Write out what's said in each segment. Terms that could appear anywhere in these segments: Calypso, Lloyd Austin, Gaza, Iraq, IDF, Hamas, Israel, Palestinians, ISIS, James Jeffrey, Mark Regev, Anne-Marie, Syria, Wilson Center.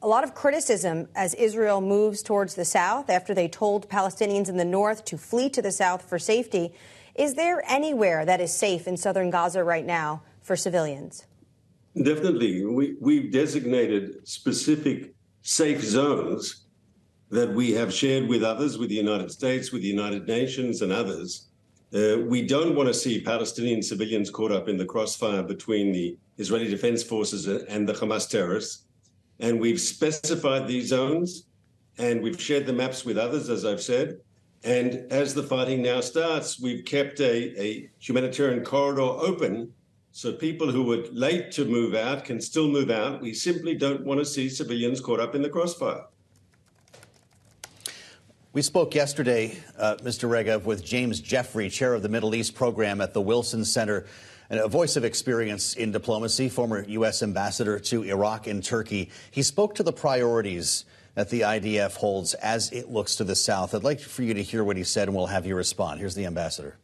a lot of criticism as Israel moves towards the south after they told Palestinians in the north to flee to the south for safety. Is there anywhere that is safe in southern Gaza right now for civilians? Definitely. We've designated specific safe zones that we have shared with others, with the United States, with the United Nations and others. We don't want to see Palestinian civilians caught up in the crossfire between the Israeli Defense Forces and the Hamas terrorists. And we've specified these zones, and we've shared the maps with others, as I've said. And as the fighting now starts, we've kept a humanitarian corridor open so people who were late to move out can still move out. We simply don't want to see civilians caught up in the crossfire. We spoke yesterday, Mr. Regev, with James Jeffrey, chair of the Middle East program at the Wilson Center, and a voice of experience in diplomacy, former U.S. ambassador to Iraq and Turkey. He spoke to the priorities that the IDF holds as it looks to the south. I'd like for you to hear what he said, and we'll have you respond. Here's the ambassador.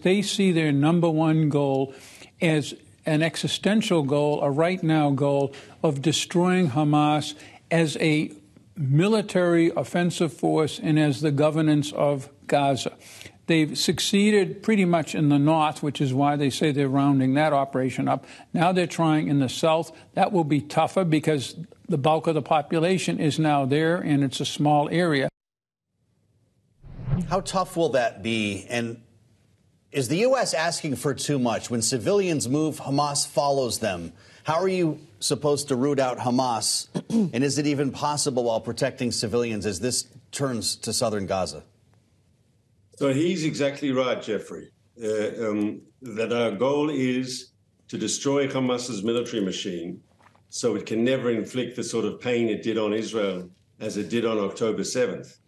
They see their number one goal as an existential goal, a right now goal, of destroying Hamas as a military offensive force and as the governance of Gaza. They've succeeded pretty much in the north, which is why they say they're rounding that operation up. Now they're trying in the south. That will be tougher because the bulk of the population is now there, and it's a small area. How tough will that be? And is the U.S. asking for too much? When civilians move, Hamas follows them. How are you supposed to root out Hamas? And is it even possible while protecting civilians as this turns to southern Gaza? So he's exactly right, Jeffrey, that our goal is to destroy Hamas's military machine so it can never inflict the sort of pain it did on Israel as it did on October 7th.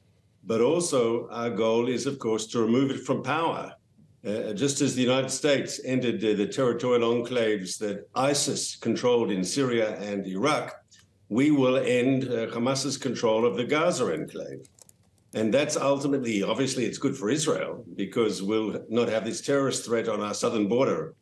But also our goal is, of course, to remove it from power. Just as the United States ended the territorial enclaves that ISIS controlled in Syria and Iraq, we will end Hamas's control of the Gaza enclave. And that's ultimately, obviously, it's good for Israel because we'll not have this terrorist threat on our southern border.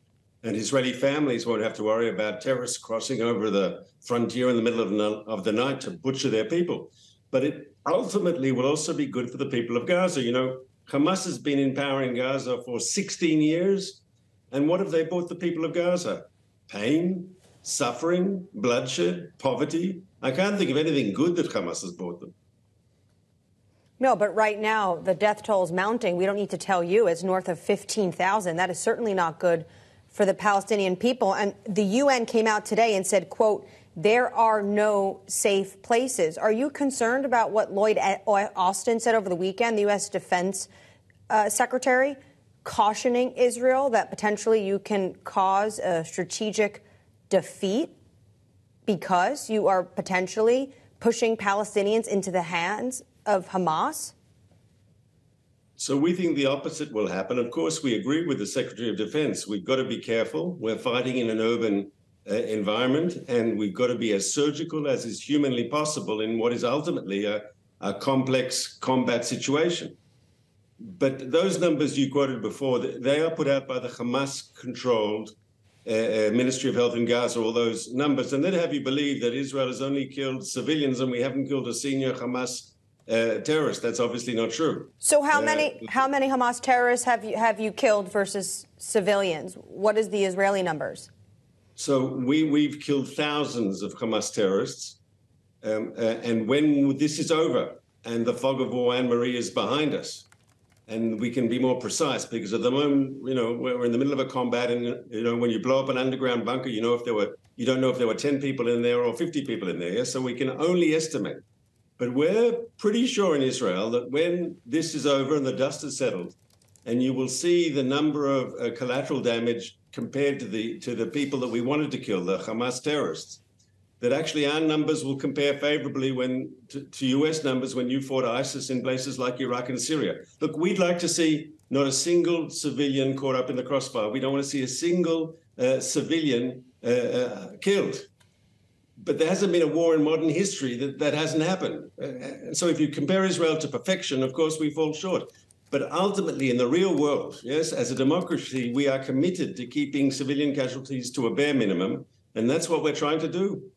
And Israeli families won't have to worry about terrorists crossing over the frontier in the middle of the night to butcher their people. But it ultimately will also be good for the people of Gaza. You know, Hamas has been in power in Gaza for 16 years. And what have they brought the people of Gaza? Pain, suffering, bloodshed, poverty. I can't think of anything good that Hamas has brought them. No, but right now, the death toll is mounting. We don't need to tell you. It's north of 15,000. That is certainly not good for the Palestinian people. And the UN came out today and said, quote, there are no safe places. Are you concerned about what Lloyd Austin said over the weekend, the U.S. Defense Secretary, cautioning Israel that potentially you can cause a strategic defeat because you are potentially pushing Palestinians into the hands of Hamas? So we think the opposite will happen. Of course, we agree with the Secretary of Defense. We've got to be careful. We're fighting in an urban environment, and we've got to be as surgical as is humanly possible in what is ultimately a complex combat situation. But those numbers you quoted before, they are put out by the Hamas-controlled Ministry of Health in Gaza, all those numbers. And they'd have you believe that Israel has only killed civilians and we haven't killed a senior Hamas terrorists. That's obviously not true. So how many Hamas terrorists have you killed versus civilians? What is the Israeli numbers? So we've killed thousands of Hamas terrorists. And when this is over and the fog of war, Anne-Marie, is behind us, and we can be more precise, because at the moment, you know, we're in the middle of a combat, and, you know, when you blow up an underground bunker, you know, you don't know if there were 10 people in there or 50 people in there. Yeah? So we can only estimate. But we're pretty sure in Israel that when this is over and the dust has settled, and you will see the number of collateral damage compared to the people that we wanted to kill, the Hamas terrorists, that actually our numbers will compare favorably to U.S. numbers when you fought ISIS in places like Iraq and Syria. Look, we'd like to see not a single civilian caught up in the crossfire. We don't want to see a single civilian killed. But there hasn't been a war in modern history that hasn't happened. So if you compare Israel to perfection, of course, we fall short. But ultimately, in the real world, yes, as a democracy, we are committed to keeping civilian casualties to a bare minimum. And that's what we're trying to do.